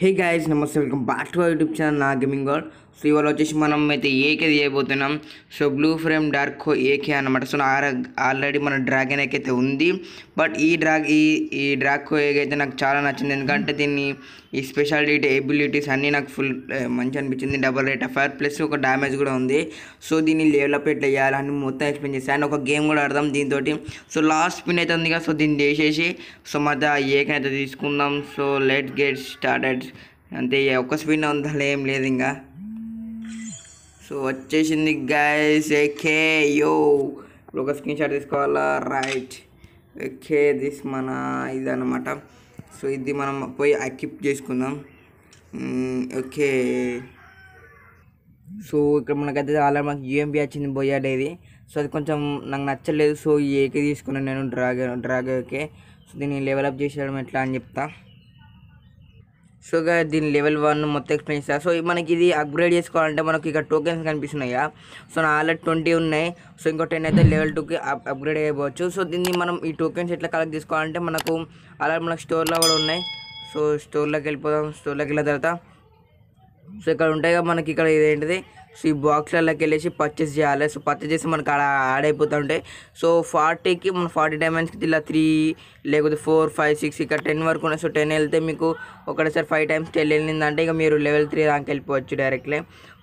హే guys నమస్తే welcome back to our YouTube channel నా gaming world. So ఇవాళ వచ్చేసి మనం అయితే ఏకే తీయబోతున్నాం. So blue frame dark AK అనమాట. సో ఆల్రెడీ మన డ్రాగన్ ఏక్ అయితే ఉంది, బట్ ఈ డ్రాక్ ఏక్ అయితే నాకు చాలా నచ్చింది. ఎందుకంటే దీన్ని ఈ స్పెషాలిటీ ఎబిలిటీస్ అన్నీ నాకు ఫుల్ మంచి అనిపించింది. Double rate of fire plus ఒక డ్యామేజ్ కూడా ఉంది. సో దీన్ని డెవలప్ ఎట్లా చేయాలని మొత్తం ఎక్స్ప్లెయిన్ చేస్తాను అండ్ ఒక గేమ్ కూడా ఆడదాం దీంతో. సో లాస్ట్ పిన్ అయితే ఉంది కదా, సో దీన్ని చేసేసి సో మధ్య ఏకని అయితే తీసుకుందాం. సో లెట్ గెట్ స్టార్టెడ్ అంతే, ఒక్క స్పిన్ ఉందా ఏం లేదు ఇంకా. సో వచ్చేసింది గైస్ ఏకే. యో ఇప్పుడు ఒక స్క్రీన్ షాట్ తీసుకోవాలా? రైట్ ఏకే దిస్ మన ఇదన్నమాట. సో ఇది మనం పోయి ఎక్విప్ చేసుకుందాం. ఓకే సో ఇక్కడ మనకైతే ఆల్రెడీ మనకు యూఎంపీ వచ్చింది బొయ్యాడేది. సో అది కొంచెం నాకు నచ్చలేదు. సో ఏకే తీసుకున్నాను నేను డ్రాగన్కే. సో దీన్ని లెవెల్అప్ చేసేయడం ఎట్లా అని చెప్తా. సో దీని లెవెల్ 1 మొత్తం ఎక్స్ప్లెయిన్ చేస్తాను. సో మనకి ఇది అప్గ్రేడ్ చేసుకోవాలంటే మనకి ఇక్కడ టోకెన్స్ కనిపిస్తున్నాయా? సో నా ఆల్రెడీ 20 ఉన్నాయి. సో ఇంకో 10 అయితే లెవెల్ 2కి అప్గ్రేడ్ అయిపోవచ్చు. సో దీన్ని మనం ఈ టోకెన్స్ ఎట్లా కలెక్ట్ చేసుకోవాలంటే మనకు ఆల్రెడీ మనకు స్టోర్లో కూడా ఉన్నాయి. సో స్టోర్లోకి వెళ్ళిపోదాం. స్టోర్లోకి వెళ్ళిన తర్వాత సో ఇక్కడ ఉంటాయి మనకి, ఇక్కడ ఇదేంటిది సో ఈ బాక్స్లలోకి వెళ్ళేసి పర్చేస్ చేయాలి. సో పర్చేస్ చేసి మనకు అక్కడ యాడ్ అయిపోతూ ఉంటాయి. సో 40కి మన 40 డైమండ్స్కి ఇలా 3 లేకపోతే 4, 5, 6 ఇక్కడ 10 వరకు ఉన్నాయి. సో 10 వెళ్తే మీకు ఒకటేసారి 5 times 10 వెళ్ళిందంటే ఇక మీరు లెవెల్ 3 దానికి వెళ్ళిపోవచ్చు డైరెక్ట్లీ.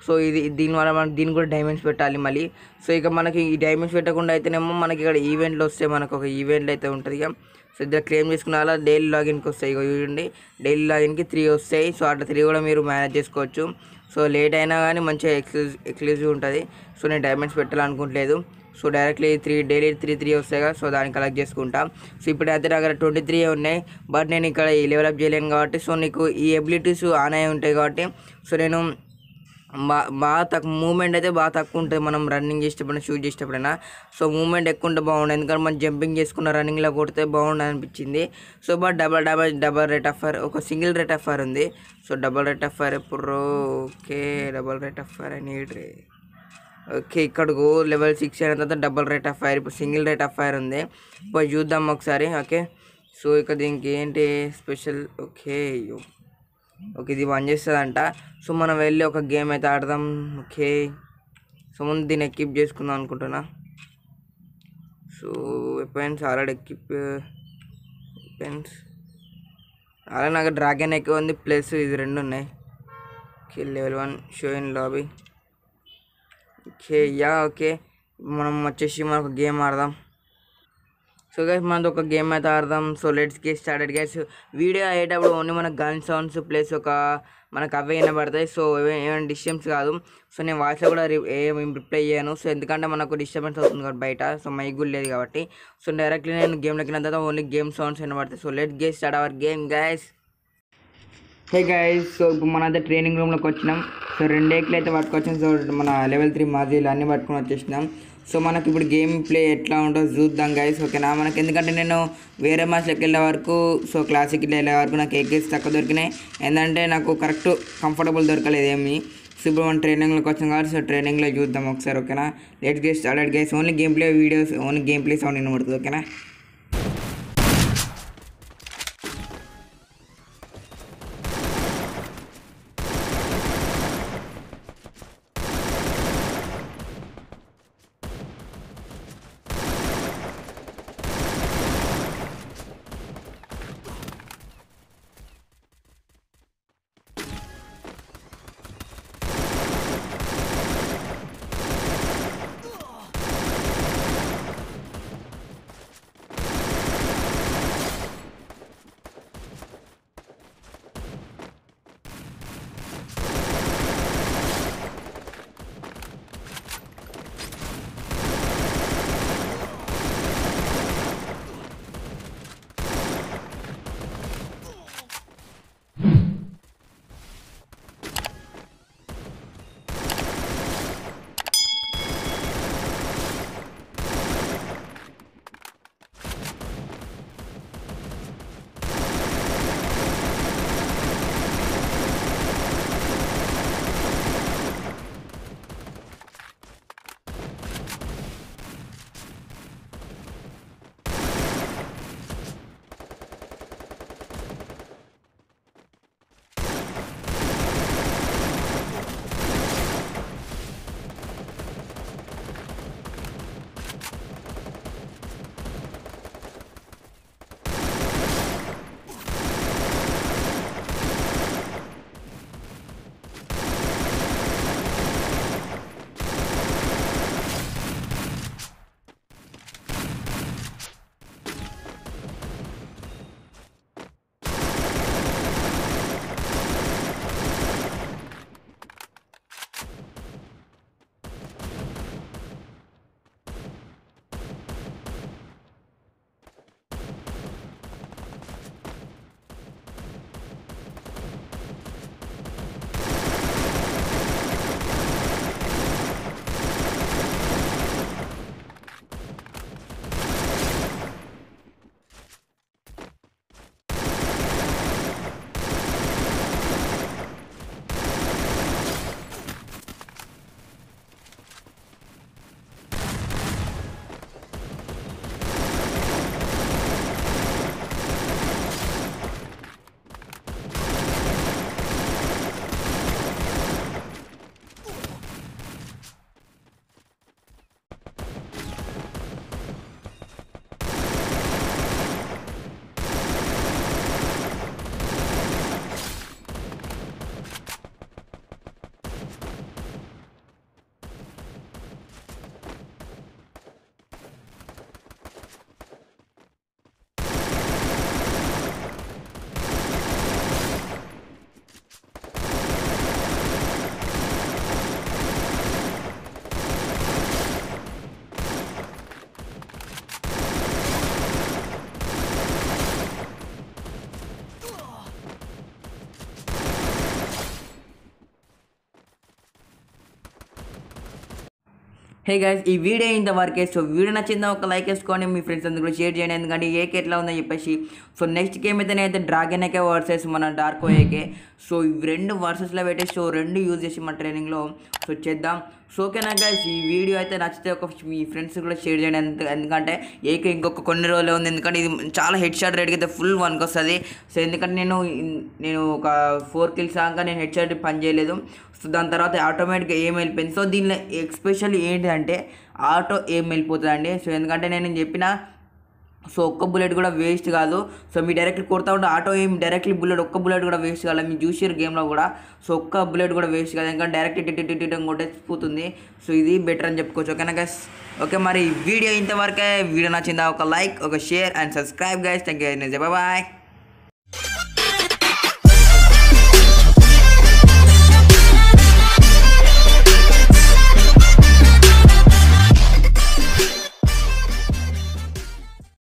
సో ఇది దీనివల్ల మనకి దీన్ని కూడా డైమండ్స్ పెట్టాలి మళ్ళీ. సో ఇక మనకి ఈ డైమండ్స్ పెట్టకుండా అయితేనేమో మనకి ఇక్కడ ఈవెంట్లు వస్తాయి. మనకు ఒక ఈవెంట్లు అయితే ఉంటుంది ఇక. సో ఇద్దరు క్లెయిమ్ చేసుకున్న డైలీ లాగిన్కి వస్తాయి. ఇక చూడండి డైలీ లాగిన్కి 3 వస్తాయి. సో అట్లా 3 కూడా మీరు మేనేజ్ చేసుకోవచ్చు. సో లేట్ అయినా కానీ మంచిగా ఎక్స్క్లూజివ్ ఉంటుంది. సో నేను డైమండ్స్ పెట్టాలనుకోవట్లేదు. సో డైరెక్ట్లీ 3 డైలీ 3 వస్తాయి కదా, సో దాన్ని కలెక్ట్ చేసుకుంటా. సో ఇప్పుడైతే నా దగ్గర 23 ఉన్నాయి, బట్ నేను ఇక్కడ ఈ లెవెల్అప్ చేయలేను కాబట్టి. సో నీకు ఈ ఎబిలిటీస్ ఆన్ అయి ఉంటాయి కాబట్టి సో నేను బాగా తక్కువ మూమెంట్ అయితే బాగా తక్కువ ఉంటుంది మనం రన్నింగ్ చేసేటప్పుడు షూట్ చేసేటప్పుడైనా. సో మూమెంట్ ఎక్కువ ఉంటే బాగుండదు, ఎందుకంటే మనం జంపింగ్ చేసుకున్న రన్నింగ్లో కొడితే బాగుండదు అనిపించింది. So but double rate of fire ఒక సింగిల్ రేట్ ఆఫ్ ఫైర్ ఉంది. So double rate of fire ఎప్పుడు okay double rate of fire అని ఓకే ఇక్కడకు లెవెల్ 6 అయిన తర్వాత డబల్ రేట్ ఆఫ్ ఫైర్ ఇప్పుడు సింగిల్ రేట్ ఆఫ్ ఫైర్ ఉంది. ఇప్పుడు చూద్దాం ఒకసారి. ఓకే సో ఇక్కడ దీనికి ఏంటి స్పెషల్? ఓకే ఓకే ఇది పనిచేస్తుందంట. సో మనం వెళ్ళి ఒక గేమ్ అయితే ఆడదాం. ఓకే సో ముందు దీన్ని ఎక్విప్ చేసుకుందాం అనుకుంటున్నా. So weapons already weapons already నాకు డ్రాగన్ ఎక్కువ ఉంది ప్లస్ ఇది 2 ఉన్నాయి. Okay level 1 show in lobby. Okay yeah okay మనం వచ్చేసి మనకు గేమ్ ఆడదాం. సో గైస్ మనది ఒక గేమ్ అయితే ఆడదాం. So let's get started guys. Video అయ్యేటప్పుడు ఓన్లీ మనకు గన్ సౌండ్స్ ప్లస్ ఒక మనకు అవే వినబడతాయి. సో ఏమైనా డిస్టర్బెన్స్ కాదు. సో నేను వాయిస్లో కూడా ఏం రిప్లై చేయను. సో ఎందుకంటే మనకు డిస్టర్బెన్స్ అవుతుంది కాబట్టి బయట. సో మైక్ కూడా లేదు కాబట్టి. సో డైరెక్ట్లీ నేను గేమ్లోకి వెళ్ళిన తర్వాత ఓన్లీ గేమ్ సౌండ్స్ వినబడతాయి. So let's get start our game guys. Hey guys so ఇప్పుడు మనైతే ట్రైనింగ్ రూమ్లోకి వచ్చినాం. సో 2 ఏకలు అయితే పట్టుకొచ్చాం. సో మన లెవెల్ 3 మాజీలు అన్నీ పట్టుకొని వచ్చేసినాం. సో మనకి ఇప్పుడు గేమ్ ప్లే ఎట్లా ఉంటుందో చూద్దాం గైస్. ఓకేనా మనకి ఎందుకంటే నేను వేరే మ్యాచ్లోకి వెళ్ళే వరకు సో క్లాసిక్ వెళ్ళే వరకు నాకు ఏకేస్ తక్కువ దొరికినాయి. ఏంటంటే నాకు కరెక్ట్ కంఫర్టబుల్ దొరకలేదు ఏమి. సో ఇప్పుడు మనం ట్రైనింగ్లోకి వచ్చాం కాబట్టి సో ట్రైనింగ్లో చూద్దాం ఒకసారి. ఓకేనా let's get started guys. Only game play videos only game play sound వినబడుతుంది. ఓకేనా హే గైస్ ఈ వీడియో ఇంత వరకే. సో వీడియో నచ్చిందా ఒక లైక్ వేసుకోండి, మీ ఫ్రెండ్స్ అందరూ షేర్ చేయండి. ఎందుకంటే ఏకే ఎట్లా ఉందని చెప్పేసి సో నెక్స్ట్ గేమ్ అయితే డ్రాగన్ ఏకే వర్సెస్ మన డార్క్ ఏకే. సో ఇవి రెండు వర్సెస్లో పెట్టేసి సో రెండు యూజ్ చేసి మన ట్రైనింగ్లో సో చేద్దాం. సో ఓకేనా గైస్, ఈ వీడియో అయితే నచ్చితే ఒక మీ ఫ్రెండ్స్ కూడా షేర్ చేయండి. ఎందుకంటే ఏకే ఇంకొక కొన్ని రోజులు ఉంది, ఎందుకంటే ఇది చాలా హెడ్ షాట్ రేట్కి అయితే ఫుల్ వన్కి వస్తుంది. సో ఎందుకంటే నేను ఒక 4 kills దాకా నేను హెడ్ షాట్ పని చేయలేదు. సో దాని తర్వాత ఆటోమేటిక్గా ఏం వెళ్ళిపోయింది. సో దీనిలో ఎక్స్పెషల్ ఏంటంటే ఆటో ఏం వెళ్ళిపోతుందండి. సో ఎందుకంటే నేను చెప్పిన సో ఒక్క బుల్లెట్ కూడా వేస్ట్ కాదు. సో మీ డైరెక్ట్లీ కొడతా ఉంటే ఆటో ఏం డైరెక్ట్లీ బుల్లెట్ ఒక్క బుల్లెట్ కూడా వేస్ట్ కాదు. మీ జ్యూషియర్ గేమ్లో కూడా సో ఒక్క బుల్లెట్ కూడా వేస్ట్ కాదు, ఎందుకంటే డైరెక్ట్ టిట్ కొట్టేసిపోతుంది. సో ఇది బెటర్ అని చెప్పుకోవచ్చు. ఓకేనా గైస్, ఓకే మరి వీడియో ఇంతవరకే. వీడియో నచ్చిందా ఒక లైక్, ఒక share and subscribe guys. Thank you. Bye.